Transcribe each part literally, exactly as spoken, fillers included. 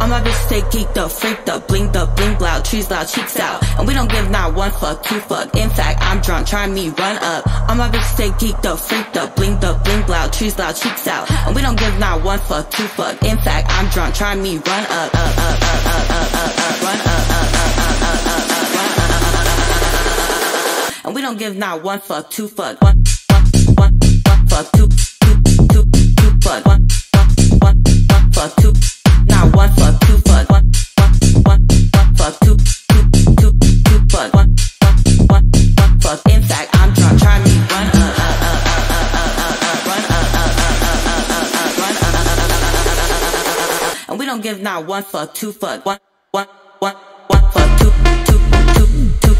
All my bitches stay geeked up, freaked up, blinked up, blink loud, trees loud, cheeks out. And we don't give not one fuck, two fuck. In fact, I'm drunk, try me, run up. All my bitches stay geeked up, freaked up, blinked up, blink loud, trees loud, cheeks out. And we don't give not one fuck, two fuck. In fact, I'm drunk, try me, run up, up, up, up, up, up, up, up, run up, up, up, up, up, up, up, run up, up, up, up, up. And we don't give not one fuck, two fuck, one, one, one, one fuck, two, two, two, two fuck, one, one, one, one fuck, two. Not one fuck, two fuck, one, one, one, one fuck, two, two, two, two fuck, one, one, one, one fuck. In fact, I'm drunk, try me, run up, up, up, up, up, up, up, run up, up, up, up, up, up, up, run up, up, up, up, up. And we don't give not one fuck, two fuck, one, one, one, one fuck, two, two, two, two.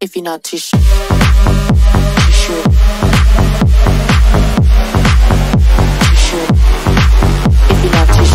If you're not too sure.